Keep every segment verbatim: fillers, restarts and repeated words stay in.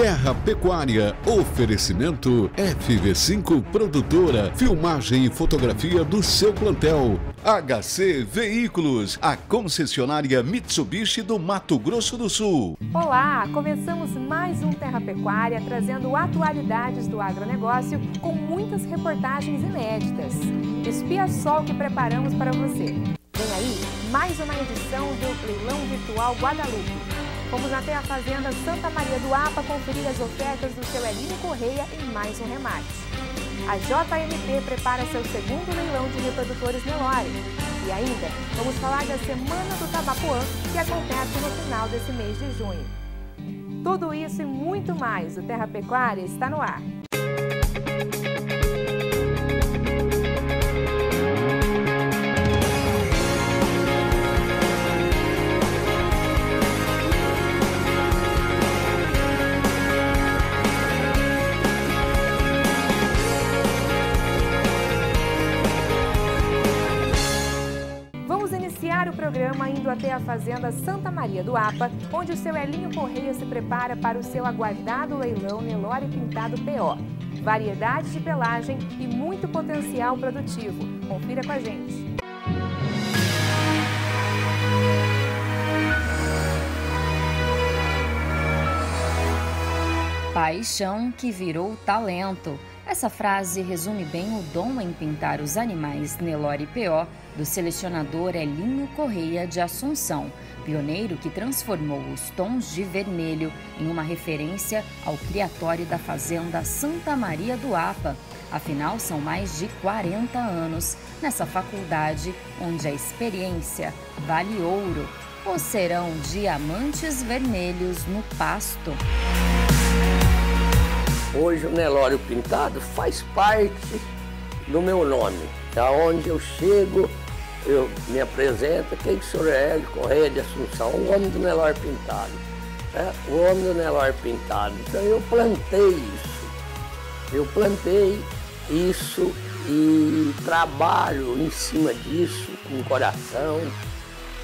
Terra Pecuária, oferecimento F V cinco Produtora, filmagem e fotografia do seu plantel. H C Veículos, a concessionária Mitsubishi do Mato Grosso do Sul. Olá, começamos mais um Terra Pecuária, trazendo atualidades do agronegócio com muitas reportagens inéditas. Espia só o que preparamos para você. Vem aí mais uma edição do Leilão Virtual Guadalupe. Vamos até a Fazenda Santa Maria do Apa conferir as ofertas do seu Helinho Correia em mais um remate. A J M P prepara seu segundo leilão de reprodutores Nelore. E ainda, vamos falar da Semana do Tabapuã, que acontece no final desse mês de junho. Tudo isso e muito mais, o Terra Pecuária está no ar. Indo até a Fazenda Santa Maria do Apa, onde o seu Helinho Correia se prepara para o seu aguardado leilão Nelore Pintado P O Variedade de pelagem e muito potencial produtivo. Confira com a gente. Paixão que virou talento. Essa frase resume bem o dom em pintar os animais Nelore P O do selecionador Helinho Correia de Assunção, pioneiro que transformou os tons de vermelho em uma referência ao criatório da Fazenda Santa Maria do Apa. Afinal, são mais de quarenta anos nessa faculdade onde a experiência vale ouro, ou serão diamantes vermelhos no pasto. Hoje o Nelore Pintado faz parte do meu nome. Aonde eu chego, eu me apresento, quem que o senhor é? Helinho Correia de Assunção, o homem do Nelore Pintado. É, o homem do Nelore Pintado. Então eu plantei isso. Eu plantei isso e trabalho em cima disso, com o coração.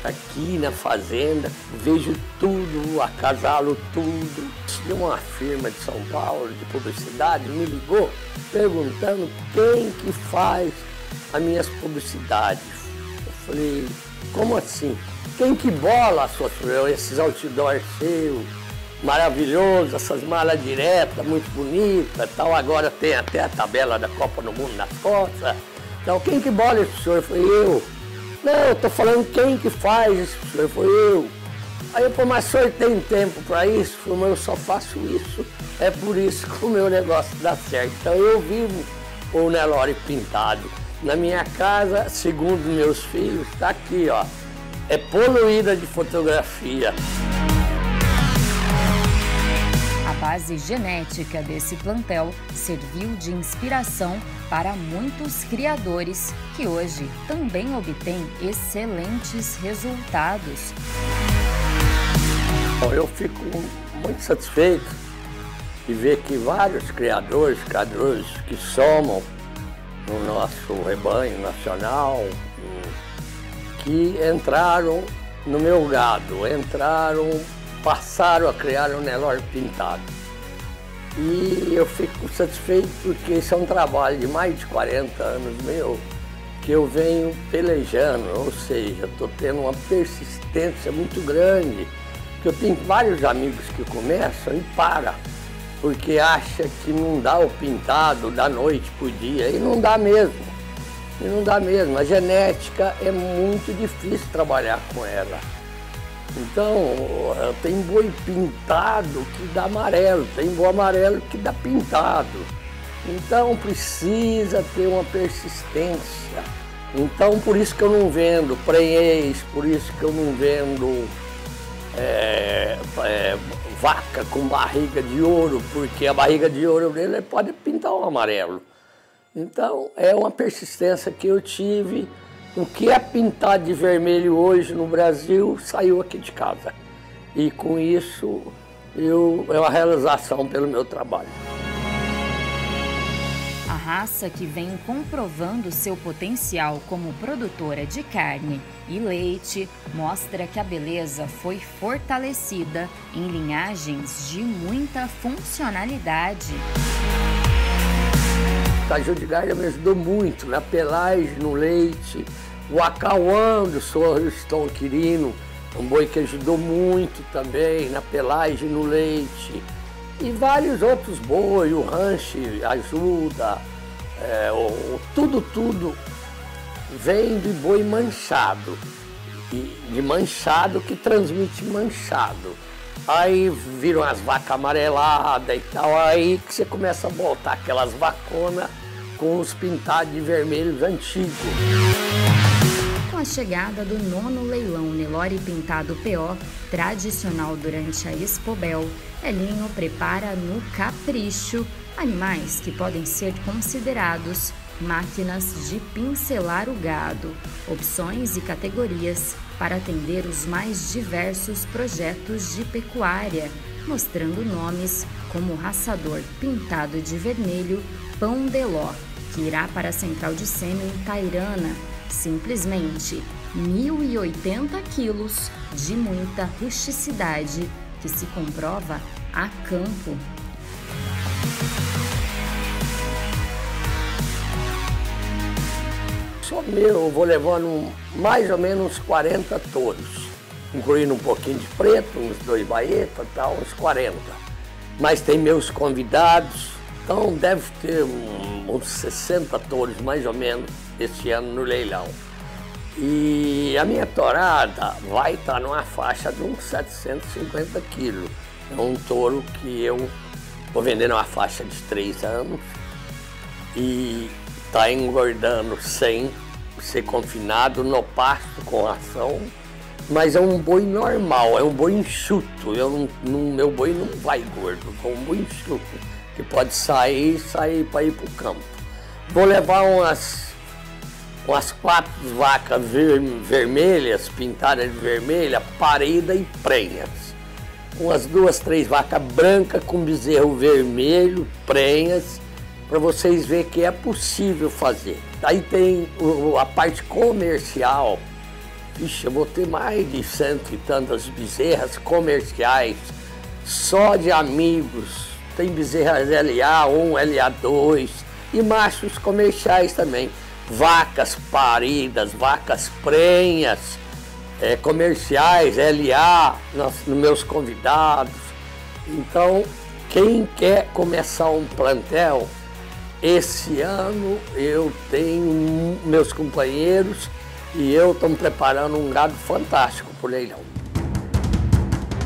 Aqui na fazenda, vejo tudo, acasalo tudo. Uma firma de São Paulo, de publicidade, me ligou perguntando quem que faz as minhas publicidades. Eu falei, como assim? Quem que bola a sua firma? Esses outdoors seus, maravilhosos, essas malas diretas, muito bonitas, tal. Agora tem até a tabela da Copa do Mundo nas costas. Então, quem que bola esse senhor? Eu falei, eu. Não, eu tô falando quem que faz isso, eu falei, eu. Aí eu falei, mas o senhor tem tempo para isso? Eu falei, eu só faço isso, é por isso que o meu negócio dá certo. Então eu vivo o Nelore Pintado. Na minha casa, segundo meus filhos, tá aqui, ó, é poluída de fotografia. A base genética desse plantel serviu de inspiração para muitos criadores que hoje também obtêm excelentes resultados. Eu fico muito satisfeito de ver que vários criadores, criadores que somam no nosso rebanho nacional, que entraram no meu gado, entraram... passaram a criar o Nelore Pintado. E eu fico satisfeito porque esse é um trabalho de mais de quarenta anos meu, que eu venho pelejando, ou seja, estou tendo uma persistência muito grande. Eu tenho vários amigos que começam e param, porque acham que não dá o pintado da noite para o dia, e não dá mesmo, e não dá mesmo. A genética é muito difícil trabalhar com ela. Então, tem boi pintado que dá amarelo, tem boi amarelo que dá pintado. Então, precisa ter uma persistência. Então, por isso que eu não vendo prenhez, por isso que eu não vendo é, é, vaca com barriga de ouro, porque a barriga de ouro dele pode pintar um amarelo. Então, é uma persistência que eu tive. O que é pintado de vermelho hoje no Brasil saiu aqui de casa. E com isso, eu, é uma realização pelo meu trabalho. A raça que vem comprovando seu potencial como produtora de carne e leite mostra que a beleza foi fortalecida em linhagens de muita funcionalidade. A Judigaia me ajudou muito na pelagem, no leite. O Acauã do senhor Houston Quirino, um boi que ajudou muito também na pelagem, no leite. E vários outros bois, o rancho ajuda, é, o, tudo, tudo vem de boi manchado, e, de manchado que transmite manchado. Aí viram as vacas amareladas e tal, aí que você começa a voltar aquelas vaconas com os pintados de vermelhos antigos. Com a chegada do nono leilão Nelore Pintado P O, tradicional durante a ExpoBel, Helinho prepara no capricho animais que podem ser considerados máquinas de pincelar o gado, opções e categorias para atender os mais diversos projetos de pecuária, mostrando nomes como o raçador pintado de vermelho Pão de Ló, que irá para a central de sêmen em Tairana, simplesmente mil e oitenta quilos de muita rusticidade, que se comprova a campo. Só meu, eu vou levando mais ou menos uns quarenta touros, incluindo um pouquinho de preto, uns dois baetas e tal, uns quarenta. Mas tem meus convidados, então deve ter uns sessenta touros mais ou menos este ano no leilão. E a minha torada vai estar numa faixa de uns setecentos e cinquenta quilos. É um touro que eu vou vender numa faixa de três anos e está engordando sem ser confinado no pasto com ração. Mas é um boi normal, é um boi enxuto. Eu não, não, meu boi não vai gordo, é um boi enxuto que pode sair, sair para ir para o campo. Vou levar umas... com as quatro vacas ver, vermelhas, pintadas de vermelha, parida e prenhas. Com as duas, três vacas brancas com bezerro vermelho, prenhas, para vocês verem que é possível fazer. Aí tem o, a parte comercial. Ixi, eu vou ter mais de cento e tantas bezerras comerciais, só de amigos. Tem bezerras L A um, L A dois e machos comerciais também. Vacas paridas, vacas prenhas, é, comerciais, L A, nos, nos meus convidados. Então, quem quer começar um plantel, esse ano eu tenho meus companheiros e eu estou preparando um gado fantástico para o leilão.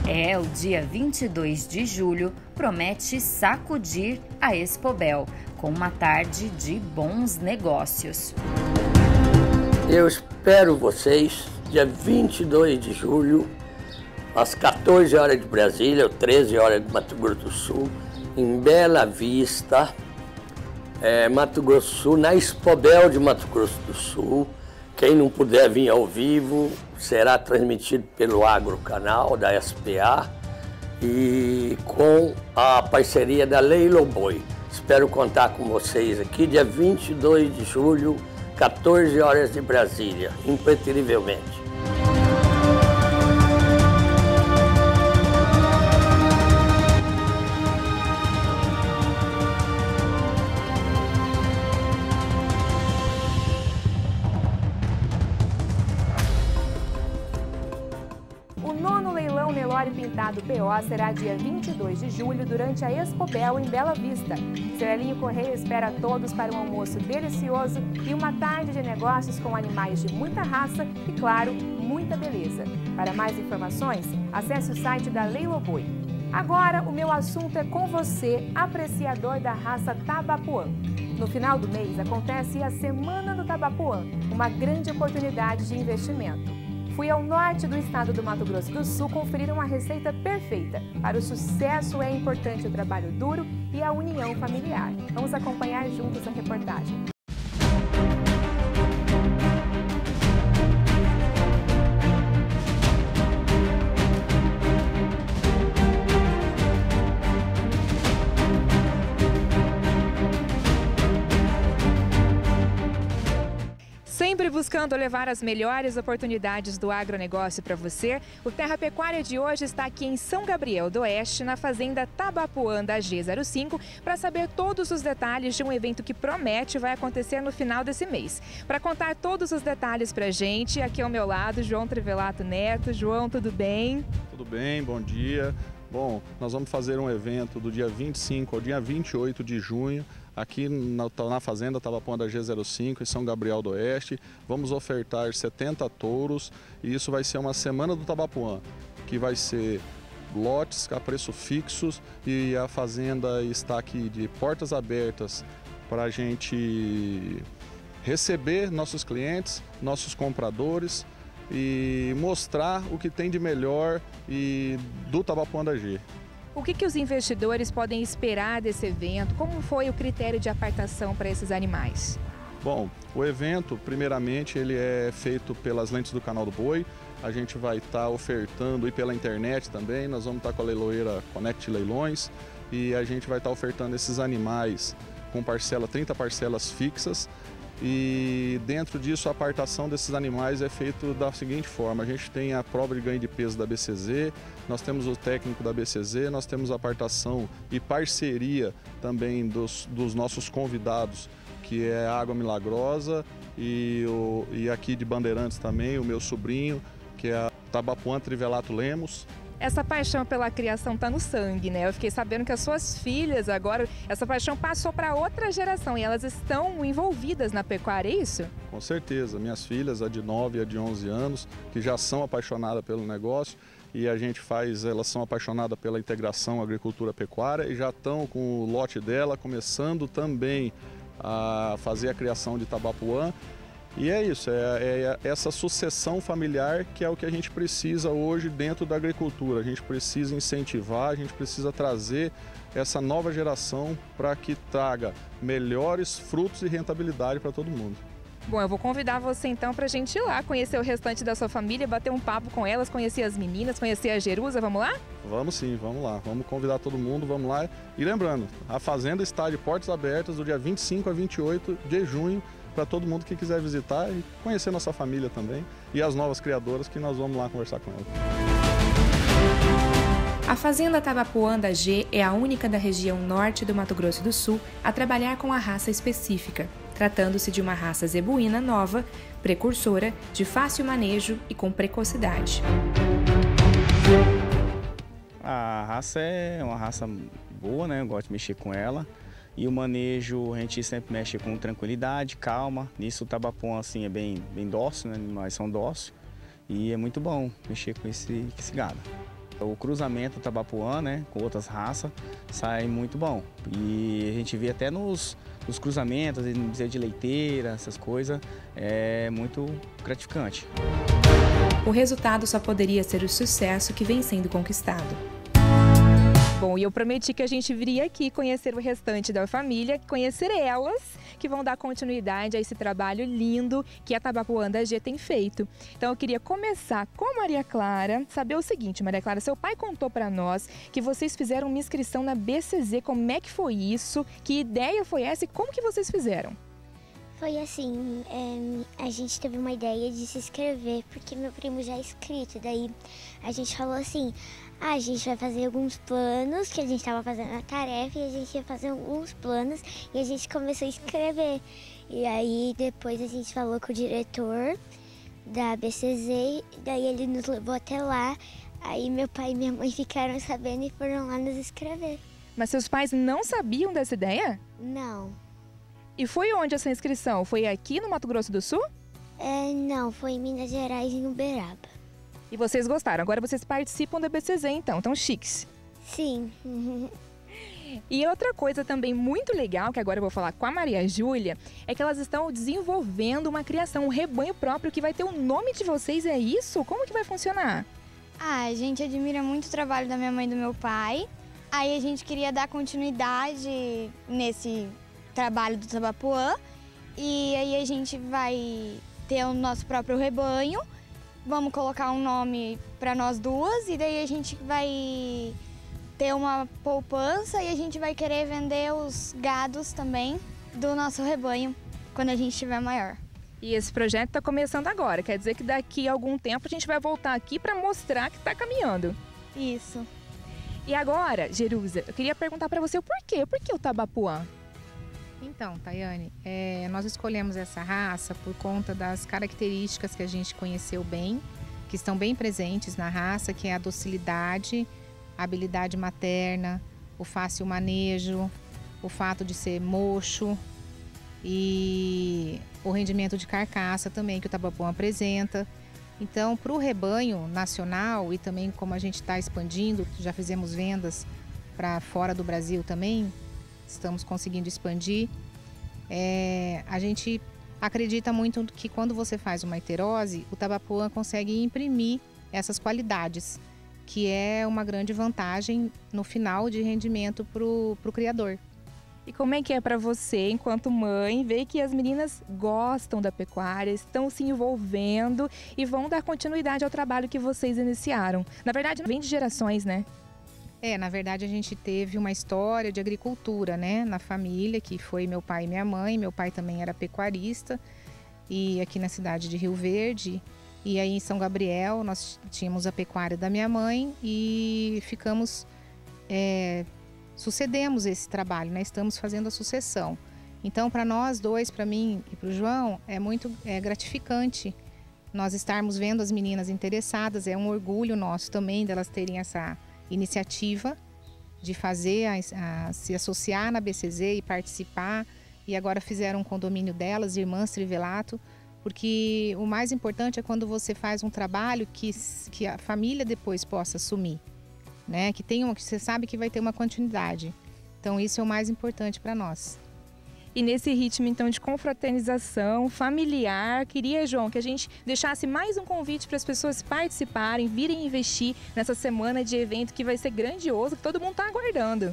É, o dia vinte e dois de julho promete sacudir a ExpoBel, com uma tarde de bons negócios. Eu espero vocês dia vinte e dois de julho, às quatorze horas de Brasília, ou treze horas de Mato Grosso do Sul, em Bela Vista, é, Mato Grosso do Sul, na ExpoBel de Mato Grosso do Sul. Quem não puder vir ao vivo, será transmitido pelo AgroCanal, da S P A, e com a parceria da Leilão Boi. Espero contar com vocês aqui, dia vinte e dois de julho, quatorze horas de Brasília, impreterivelmente. Pintado P O será dia vinte e dois de julho durante a ExpoBel em Bela Vista. Seu Helinho Correia espera a todos para um almoço delicioso e uma tarde de negócios com animais de muita raça e, claro, muita beleza. Para mais informações, acesse o site da Leilão Boi. Agora, o meu assunto é com você, apreciador da raça Tabapuã. No final do mês acontece a Semana do Tabapuã, uma grande oportunidade de investimento. Fui ao norte do estado do Mato Grosso do Sul conferir uma receita perfeita. Para o sucesso é importante o trabalho duro e a união familiar. Vamos acompanhar juntos a reportagem. sempre buscando levar as melhores oportunidades do agronegócio para você, o Terra Pecuária de hoje está aqui em São Gabriel do Oeste, na Fazenda Tabapuã da G zero cinco, para saber todos os detalhes de um evento que promete vai acontecer no final desse mês. Para contar todos os detalhes para a gente, aqui ao meu lado, João Trivelato Neto. João, tudo bem? Tudo bem, bom dia. Bom, nós vamos fazer um evento do dia vinte e cinco ao dia vinte e oito de junho, aqui na, na Fazenda Tabapuã da G zero cinco, em São Gabriel do Oeste. Vamos ofertar setenta touros e isso vai ser uma semana do Tabapuã, que vai ser lotes a preço fixos e a fazenda está aqui de portas abertas para a gente receber nossos clientes, nossos compradores, e mostrar o que tem de melhor e do Tabapuã da G. O que, que os investidores podem esperar desse evento? Como foi o critério de apartação para esses animais? Bom, o evento, primeiramente, ele é feito pelas lentes do Canal do Boi. A gente vai estar ofertando, e pela internet também, nós vamos estar com a leiloeira Connect Leilões, e a gente vai estar ofertando esses animais com parcela, trinta parcelas fixas. E dentro disso, a apartação desses animais é feita da seguinte forma: a gente tem a prova de ganho de peso da B C Z, nós temos o técnico da B C Z, nós temos a apartação e parceria também dos, dos nossos convidados, que é a Água Milagrosa e, o, e aqui de Bandeirantes também, o meu sobrinho, que é a Tabapuã Trivelato Lemos. Essa paixão pela criação está no sangue, né? Eu fiquei sabendo que as suas filhas agora, essa paixão passou para outra geração e elas estão envolvidas na pecuária, é isso? Com certeza. Minhas filhas, a de nove e a de onze anos, que já são apaixonadas pelo negócio, e a gente faz, elas são apaixonadas pela integração agricultura-pecuária e já estão com o lote dela, começando também a fazer a criação de Tabapuã. E é isso, é, é essa sucessão familiar que é o que a gente precisa hoje dentro da agricultura. A gente precisa incentivar, a gente precisa trazer essa nova geração para que traga melhores frutos e rentabilidade para todo mundo. Bom, eu vou convidar você então para a gente ir lá conhecer o restante da sua família, bater um papo com elas, conhecer as meninas, conhecer a Jerusa, vamos lá? Vamos sim, vamos lá, vamos convidar todo mundo, vamos lá. E lembrando, a Fazenda está de portas abertas do dia vinte e cinco a vinte e oito de junho, para todo mundo que quiser visitar e conhecer nossa família também e as novas criadoras que nós vamos lá conversar com elas. A Fazenda Tabapuã da G é a única da região norte do Mato Grosso do Sul a trabalhar com a raça específica, tratando-se de uma raça zebuína nova, precursora, de fácil manejo e com precocidade. A raça é uma raça boa, né? Eu gosto de mexer com ela. E o manejo, a gente sempre mexe com tranquilidade, calma. Nisso o Tabapuã assim, é bem, bem dócil, né? Animais são dóceis. E é muito bom mexer com esse, esse gado. O cruzamento do Tabapuã, né, com outras raças sai muito bom. E a gente vê até nos, nos cruzamentos, de leiteira, essas coisas, é muito gratificante. O resultado só poderia ser o sucesso que vem sendo conquistado. Bom, e eu prometi que a gente viria aqui conhecer o restante da família, conhecer elas, que vão dar continuidade a esse trabalho lindo que a Tabapuã da G tem feito. Então eu queria começar com a Maria Clara, saber o seguinte, Maria Clara, seu pai contou para nós que vocês fizeram uma inscrição na B C Z, como é que foi isso? Que ideia foi essa e como que vocês fizeram? Foi assim, é, a gente teve uma ideia de se inscrever, porque meu primo já é inscrito, daí a gente falou assim, ah, a gente vai fazer alguns planos, que a gente estava fazendo a tarefa, e a gente ia fazer alguns planos, e a gente começou a escrever. E aí depois a gente falou com o diretor da B C Z, daí ele nos levou até lá, aí meu pai e minha mãe ficaram sabendo e foram lá nos escrever. Mas seus pais não sabiam dessa ideia? Não. E foi onde essa inscrição? Foi aqui no Mato Grosso do Sul? É, não, foi em Minas Gerais, em Uberaba. E vocês gostaram? Agora vocês participam da B C Z então, estão chiques. Sim. E outra coisa também muito legal, que agora eu vou falar com a Maria Júlia, é que elas estão desenvolvendo uma criação, um rebanho próprio que vai ter o nome de vocês, é isso? Como que vai funcionar? Ah, a gente admira muito o trabalho da minha mãe e do meu pai. Aí a gente queria dar continuidade nesse trabalho do Tabapuã, e aí a gente vai ter o nosso próprio rebanho, vamos colocar um nome para nós duas e daí a gente vai ter uma poupança e a gente vai querer vender os gados também do nosso rebanho quando a gente estiver maior. E esse projeto está começando agora, quer dizer que daqui a algum tempo a gente vai voltar aqui para mostrar que está caminhando. Isso. E agora, Jerusa, eu queria perguntar para você o porquê, por que o Tabapuã? Então, Tayane, é, nós escolhemos essa raça por conta das características que a gente conheceu bem, que estão bem presentes na raça, que é a docilidade, a habilidade materna, o fácil manejo, o fato de ser mocho e o rendimento de carcaça também que o Tabapuã apresenta. Então, para o rebanho nacional e também como a gente está expandindo, já fizemos vendas para fora do Brasil também, estamos conseguindo expandir. É, a gente acredita muito que quando você faz uma heterose, o Tabapuã consegue imprimir essas qualidades, que é uma grande vantagem no final de rendimento para o criador. E como é que é para você, enquanto mãe, ver que as meninas gostam da pecuária, estão se envolvendo e vão dar continuidade ao trabalho que vocês iniciaram? Na verdade, vem de gerações, né? É, na verdade a gente teve uma história de agricultura, né, na família, que foi meu pai e minha mãe. Meu pai também era pecuarista, e aqui na cidade de Rio Verde, e aí em São Gabriel nós tínhamos a pecuária da minha mãe e ficamos, é, sucedemos esse trabalho, né, estamos fazendo a sucessão. Então para nós dois, para mim e para o João, é muito é, gratificante nós estarmos vendo as meninas interessadas, é um orgulho nosso também delas terem essa iniciativa de fazer, a, a, se associar na B C Z e participar, e agora fizeram um condomínio delas, Irmãs Trivelato, porque o mais importante é quando você faz um trabalho que, que a família depois possa assumir, né? Que, tem uma, que você sabe que vai ter uma continuidade. Então isso é o mais importante para nós. E nesse ritmo, então, de confraternização familiar, queria, João, que a gente deixasse mais um convite para as pessoas participarem, virem investir nessa semana de evento que vai ser grandioso, que todo mundo está aguardando.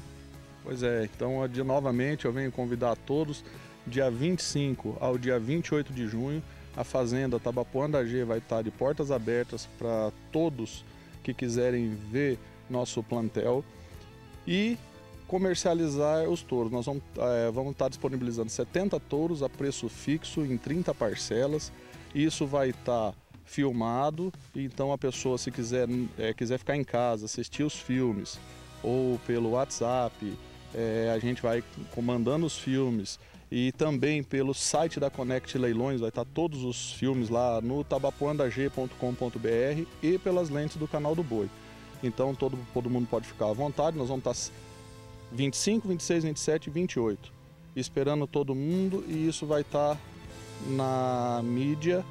Pois é, então, de, novamente, eu venho convidar a todos, dia vinte e cinco ao dia vinte e oito de junho, a Fazenda Tabapuã da G vai estar de portas abertas para todos que quiserem ver nosso plantel e comercializar os touros. Nós vamos, é, vamos estar disponibilizando setenta touros a preço fixo em trinta parcelas. Isso vai estar filmado, então a pessoa, se quiser, é, quiser ficar em casa, assistir os filmes ou pelo WhatsApp, é, a gente vai comandando os filmes, e também pelo site da Connect Leilões vai estar todos os filmes lá no tabapuã da g ponto com ponto b r e pelas lentes do Canal do Boi. Então todo, todo mundo pode ficar à vontade. Nós vamos estar vinte e cinco, vinte e seis, vinte e sete e vinte e oito, esperando todo mundo, e isso vai estar na mídia,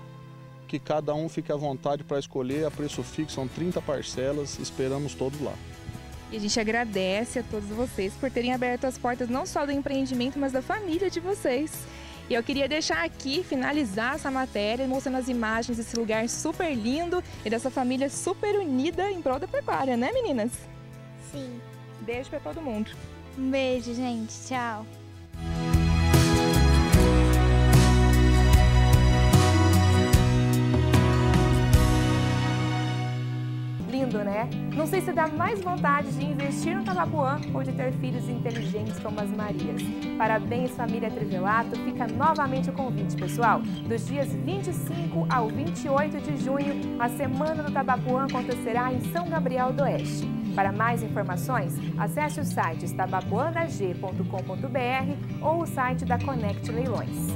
que cada um fique à vontade para escolher a preço fixo, são trinta parcelas, esperamos todos lá. E a gente agradece a todos vocês por terem aberto as portas não só do empreendimento, mas da família de vocês. E eu queria deixar aqui, finalizar essa matéria, mostrando as imagens desse lugar super lindo e dessa família super unida em prol da pecuária, né, meninas? Sim. Beijo pra todo mundo. Um beijo, gente. Tchau. Lindo, né? Não sei se dá mais vontade de investir no Tabapuã ou de ter filhos inteligentes como as Marias. Parabéns, família Trivelato. Fica novamente o convite, pessoal. Dos dias vinte e cinco ao vinte e oito de junho, a Semana do Tabapuã acontecerá em São Gabriel do Oeste. Para mais informações, acesse os sites tabapuã da g ponto com ponto b r ou o site da Connect Leilões.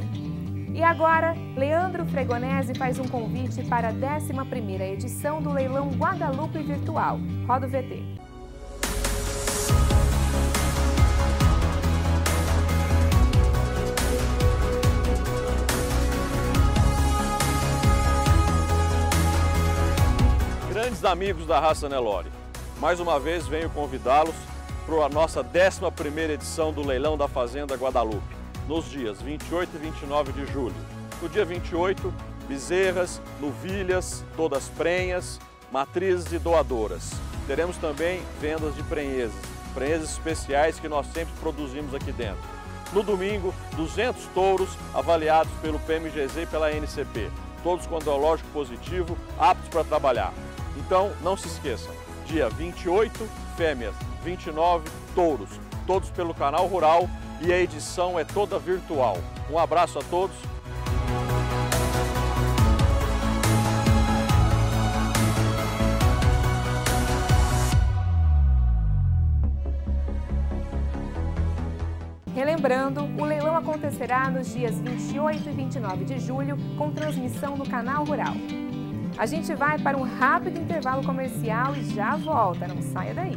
E agora, Leandro Fregonese faz um convite para a décima primeira edição do Leilão Guadalupe Virtual. Roda o V T. Grandes amigos da raça Nelore, mais uma vez venho convidá-los para a nossa décima primeira edição do Leilão da Fazenda Guadalupe, nos dias vinte e oito e vinte e nove de julho. No dia vinte e oito, bezerras, novilhas, todas prenhas, matrizes e doadoras. Teremos também vendas de prenhezes, prenhezes especiais que nós sempre produzimos aqui dentro. No domingo, duzentos touros avaliados pelo P M G Z e pela N C P, todos com andrológico positivo, aptos para trabalhar. Então, não se esqueçam. Dia vinte e oito, fêmeas, vinte e nove, touros, todos pelo Canal Rural, e a edição é toda virtual. Um abraço a todos. Relembrando, o leilão acontecerá nos dias vinte e oito e vinte e nove de julho, com transmissão no Canal Rural. A gente vai para um rápido intervalo comercial e já volta, não saia daí.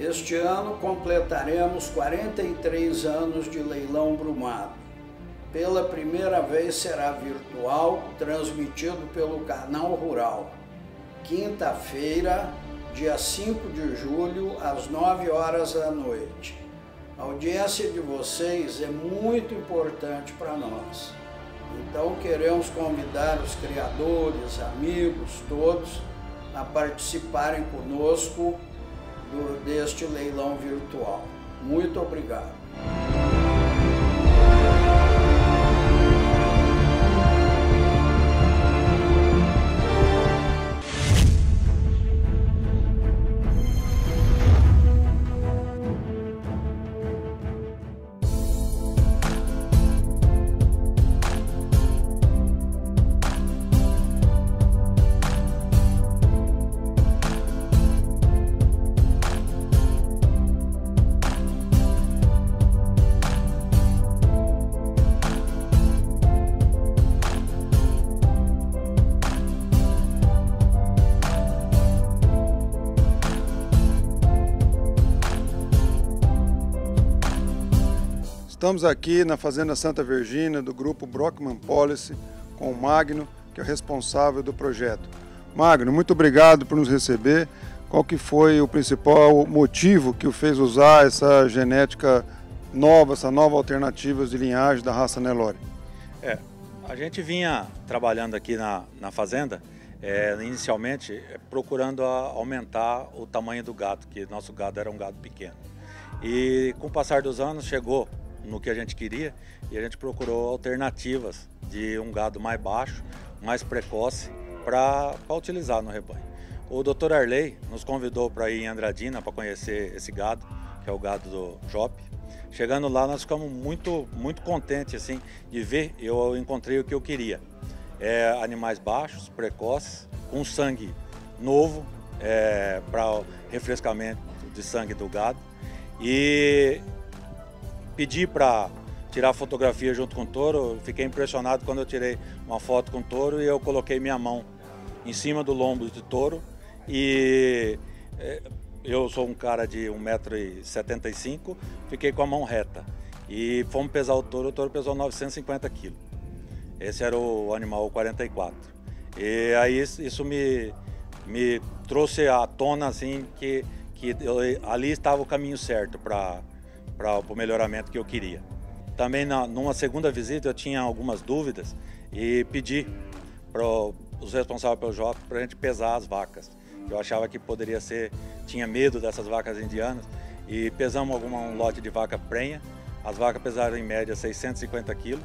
Este ano completaremos quarenta e três anos de leilão brumado. Pela primeira vez será virtual, transmitido pelo Canal Rural. Quinta-feira, dia cinco de julho, às nove horas da noite. A audiência de vocês é muito importante para nós. Então queremos convidar os criadores, amigos, todos a participarem conosco deste leilão virtual. Muito obrigado. Estamos aqui na Fazenda Santa Virgínia do grupo Brockman Policy com o Magno, que é o responsável do projeto. Magno, muito obrigado por nos receber. Qual que foi o principal motivo que o fez usar essa genética nova, essa nova alternativa de linhagem da raça Nelore? É, a gente vinha trabalhando aqui na, na fazenda, é, inicialmente procurando a, aumentar o tamanho do gado, que nosso gado era um gado pequeno. E com o passar dos anos chegou no que a gente queria e a gente procurou alternativas de um gado mais baixo, mais precoce, para utilizar no rebanho. O doutor Arley nos convidou para ir em Andradina para conhecer esse gado, que é o gado do J O P. Chegando lá, nós ficamos muito, muito contentes assim, de ver, eu encontrei o que eu queria. É, animais baixos, precoces, com sangue novo, é, para refrescamento de sangue do gado. E pedi para tirar fotografia junto com o touro, fiquei impressionado quando eu tirei uma foto com o touro e eu coloquei minha mão em cima do lombo do touro. E eu sou um cara de um metro e setenta e cinco, fiquei com a mão reta. E fomos pesar o touro, o touro pesou novecentos e cinquenta quilos. Esse era o animal quarenta e quatro. E aí isso me, me trouxe à tona assim, que, que eu, ali estava o caminho certo para para o melhoramento que eu queria. Também na, numa segunda visita eu tinha algumas dúvidas e pedi para os responsáveis pelo J para a gente pesar as vacas. Eu achava que poderia ser, tinha medo dessas vacas indianas e pesamos alguma, um lote de vaca prenha. As vacas pesaram em média seiscentos e cinquenta quilos,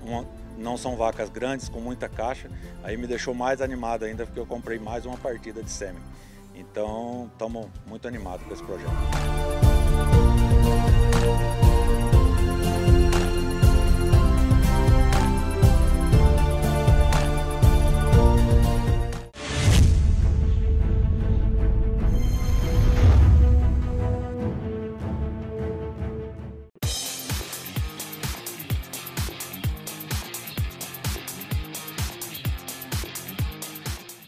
uma, não são vacas grandes, com muita caixa, aí me deixou mais animado ainda porque eu comprei mais uma partida de sêmen. Então estamos muito animados com esse projeto.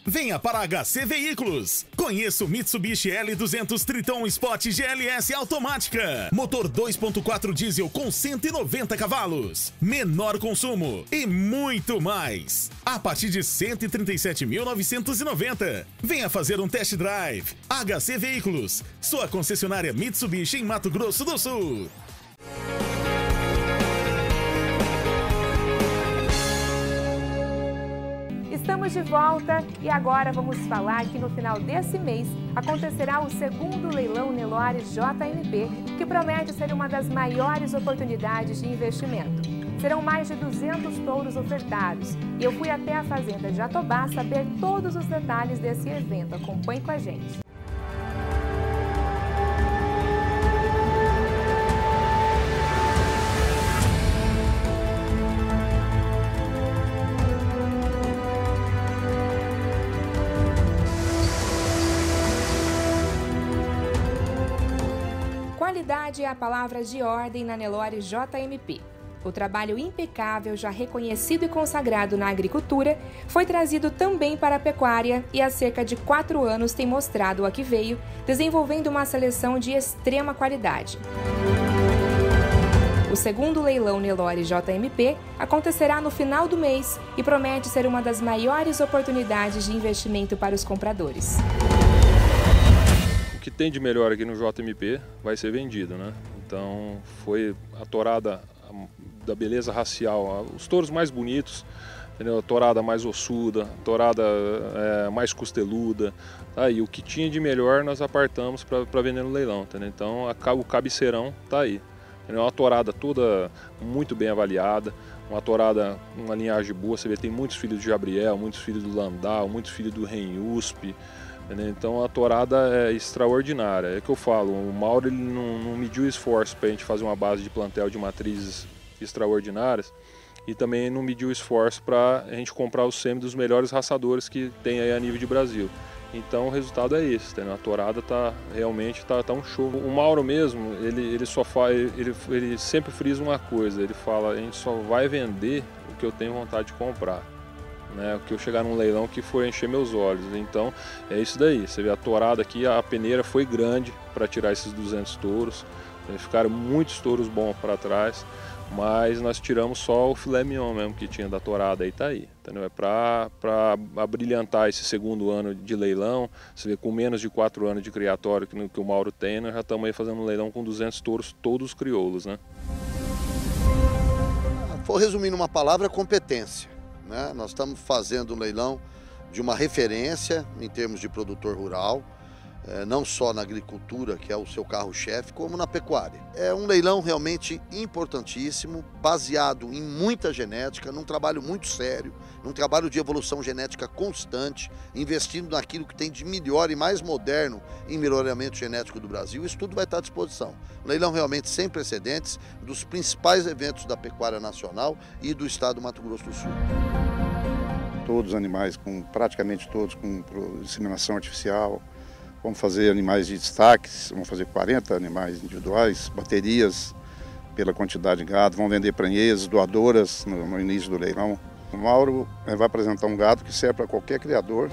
Venha para H C Veículos. Conheça o Mitsubishi L duzentos Triton Sport G L S automática. Motor dois ponto quatro diesel com cento e noventa cavalos. Menor consumo e muito mais. A partir de cento e trinta e sete mil novecentos e noventa. Venha fazer um test drive. H C Veículos, sua concessionária Mitsubishi em Mato Grosso do Sul. Estamos de volta e agora vamos falar que no final desse mês acontecerá o segundo leilão Nelore J M P, que promete ser uma das maiores oportunidades de investimento. Serão mais de duzentos touros ofertados e eu fui até a Fazenda de Jatobá saber todos os detalhes desse evento. Acompanhe com a gente. Qualidade é a palavra de ordem na Nelore J M P. O trabalho impecável, já reconhecido e consagrado na agricultura, foi trazido também para a pecuária e há cerca de quatro anos tem mostrado a que veio, desenvolvendo uma seleção de extrema qualidade. O segundo leilão Nelore J M P acontecerá no final do mês e promete ser uma das maiores oportunidades de investimento para os compradores. O que tem de melhor aqui no J M P vai ser vendido, né? Então foi a tourada da beleza racial, os touros mais bonitos, entendeu? A tourada mais ossuda, a tourada é, mais costeluda, tá? E o que tinha de melhor nós apartamos para vender no leilão, entendeu? Então a, o cabeceirão está aí, entendeu? Uma tourada toda muito bem avaliada, uma tourada, uma linhagem boa, você vê, tem muitos filhos de Gabriel, muitos filhos do Landau, muitos filhos do Renhuspe. Então a tourada é extraordinária, é que eu falo, o Mauro ele não, não mediu esforço para a gente fazer uma base de plantel de matrizes extraordinárias e também não mediu esforço para a gente comprar o sêmen dos melhores raçadores que tem aí a nível de Brasil. Então o resultado é esse, entendeu? A tourada tá, realmente está tá um show. O Mauro mesmo, ele, ele, só faz, ele, ele sempre frisa uma coisa, ele fala, a gente só vai vender o que eu tenho vontade de comprar. Né, que eu chegar num leilão que foi encher meus olhos. Então é isso daí, você vê a tourada aqui, a peneira foi grande para tirar esses duzentos touros, ficaram muitos touros bons para trás, mas nós tiramos só o filé mignon mesmo que tinha da tourada aí, tá aí, entendeu? É para abrilhantar esse segundo ano de leilão, você vê, com menos de quatro anos de criatório que, que o Mauro tem, nós já estamos aí fazendo um leilão com duzentos touros, todos crioulos, né? Vou resumir numa palavra: competência. Né? Nós estamos fazendo um leilão de uma referência em termos de produtor rural, eh, não só na agricultura, que é o seu carro-chefe, como na pecuária. É um leilão realmente importantíssimo, baseado em muita genética, num trabalho muito sério, num trabalho de evolução genética constante, investindo naquilo que tem de melhor e mais moderno em melhoramento genético do Brasil. Isso tudo vai estar à disposição. Um leilão realmente sem precedentes, dos principais eventos da pecuária nacional e do estado do Mato Grosso do Sul. Todos os animais, com, praticamente todos, com inseminação artificial. Vamos fazer animais de destaques, vamos fazer quarenta animais individuais, baterias pela quantidade de gado, vão vender prenheiras, doadoras no, no início do leilão. O Mauro vai apresentar um gado que serve para qualquer criador.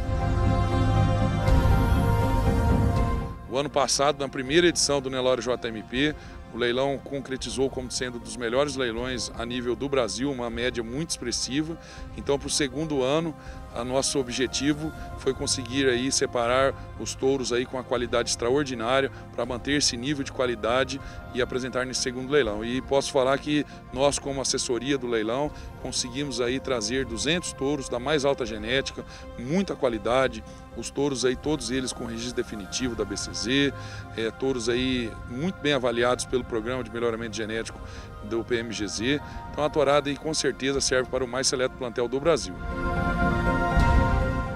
O ano passado, na primeira edição do Nelore J M P, o leilão concretizou como sendo um dos melhores leilões a nível do Brasil, uma média muito expressiva. Então, para o segundo ano, a nosso objetivo foi conseguir aí separar os touros aí com a qualidade extraordinária para manter esse nível de qualidade e apresentar nesse segundo leilão. E posso falar que nós, como assessoria do leilão, conseguimos aí trazer duzentos touros da mais alta genética, muita qualidade, os touros aí, todos eles com registro definitivo da A B C Z, é, touros aí muito bem avaliados pelo Programa de Melhoramento Genético do P M G Z. Então a tourada aí, com certeza, serve para o mais seleto plantel do Brasil.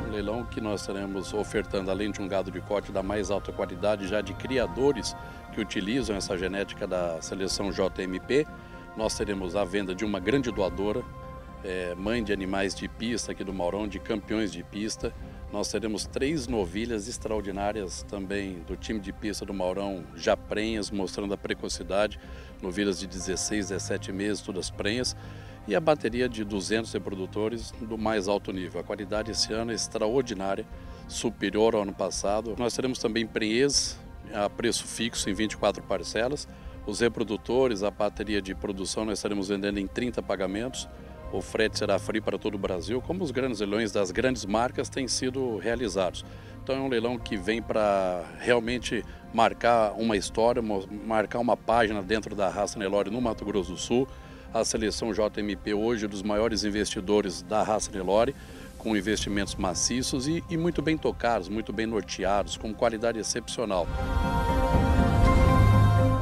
O leilão que nós estaremos ofertando, além de um gado de corte da mais alta qualidade, já de criadores que utilizam essa genética da seleção J M P, nós teremos a venda de uma grande doadora, é, mãe de animais de pista aqui do Maurão, de campeões de pista. Nós teremos três novilhas extraordinárias também do time de pista do Maurão, já prenhas, mostrando a precocidade, novilhas de dezesseis, dezessete meses, todas prenhas, e a bateria de duzentos reprodutores do mais alto nível. A qualidade esse ano é extraordinária, superior ao ano passado. Nós teremos também prenhez a preço fixo em vinte e quatro parcelas, os reprodutores, a bateria de produção nós estaremos vendendo em trinta pagamentos. O frete será free para todo o Brasil, como os grandes leilões das grandes marcas têm sido realizados. Então é um leilão que vem para realmente marcar uma história, marcar uma página dentro da raça Nelore no Mato Grosso do Sul. A seleção J M P hoje é dos maiores investidores da raça Nelore, com investimentos maciços e, e muito bem tocados, muito bem norteados, com qualidade excepcional.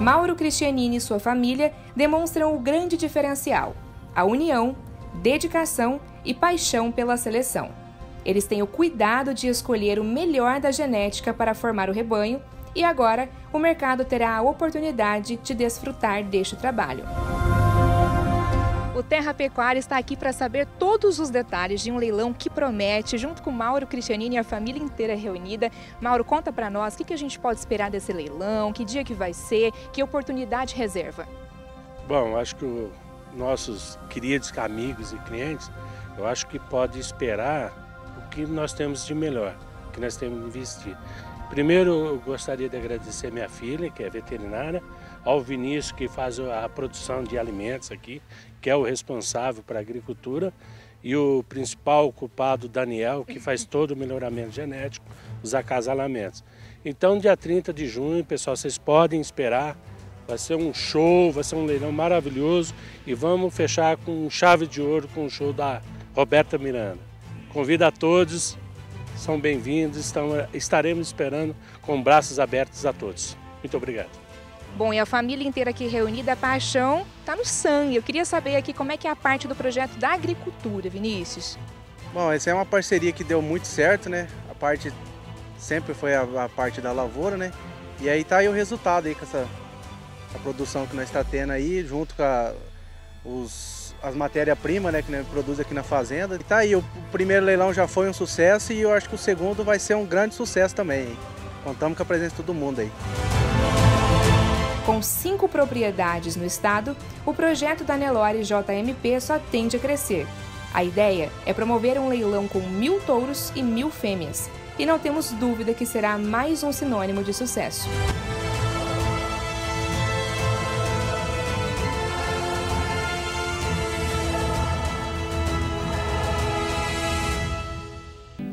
Mauro Cristianini e sua família demonstram o grande diferencial, a união, dedicação e paixão pela seleção. Eles têm o cuidado de escolher o melhor da genética para formar o rebanho e agora o mercado terá a oportunidade de desfrutar deste trabalho. O Terra Pecuária está aqui para saber todos os detalhes de um leilão que promete, junto com Mauro Cristianini e a família inteira reunida. Mauro, conta para nós o que, que a gente pode esperar desse leilão, que dia que vai ser, que oportunidade reserva. Bom, acho que o, nossos queridos amigos e clientes, eu acho que pode esperar o que nós temos de melhor, o que nós temos de investir. Primeiro, eu gostaria de agradecer a minha filha, que é veterinária, ao Vinícius, que faz a produção de alimentos aqui, que é o responsável para a agricultura, e o principal culpado, Daniel, que faz todo o melhoramento genético, os acasalamentos. Então, dia trinta de junho, pessoal, vocês podem esperar, vai ser um show, vai ser um leilão maravilhoso, e vamos fechar com chave de ouro com o show da Roberta Miranda. Convido a todos. São bem-vindos, estaremos esperando com braços abertos a todos. Muito obrigado. Bom, e a família inteira aqui reunida, a paixão está no sangue. Eu queria saber aqui como é que é a parte do projeto da agricultura, Vinícius. Bom, essa é uma parceria que deu muito certo, né? A parte sempre foi a, a parte da lavoura, né? E aí tá aí o resultado aí com essa a produção que nós está tendo aí, junto com a, os... as matérias-primas, né, que nós produz aqui na fazenda. E tá aí, o primeiro leilão já foi um sucesso e eu acho que o segundo vai ser um grande sucesso também. Contamos com a presença de todo mundo aí. Com cinco propriedades no estado, o projeto da Nelore J M P só tende a crescer. A ideia é promover um leilão com mil touros e mil fêmeas. E não temos dúvida que será mais um sinônimo de sucesso.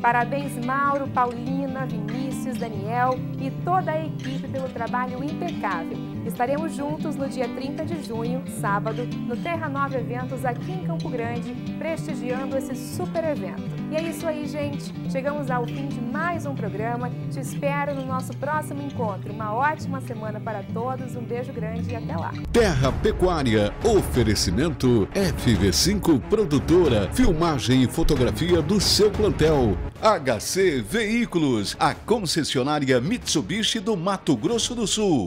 Parabéns, Mauro, Paulina, Vinícius, Daniel e toda a equipe pelo trabalho impecável. Estaremos juntos no dia trinta de junho, sábado, no Terra Nova Eventos, aqui em Campo Grande, prestigiando esse super evento. E é isso aí, gente. Chegamos ao fim de mais um programa. Te espero no nosso próximo encontro. Uma ótima semana para todos. Um beijo grande e até lá. Terra Pecuária. Oferecimento F V cinco Produtora. Filmagem e fotografia do seu plantel. H C Veículos, a concessionária Mitsubishi do Mato Grosso do Sul.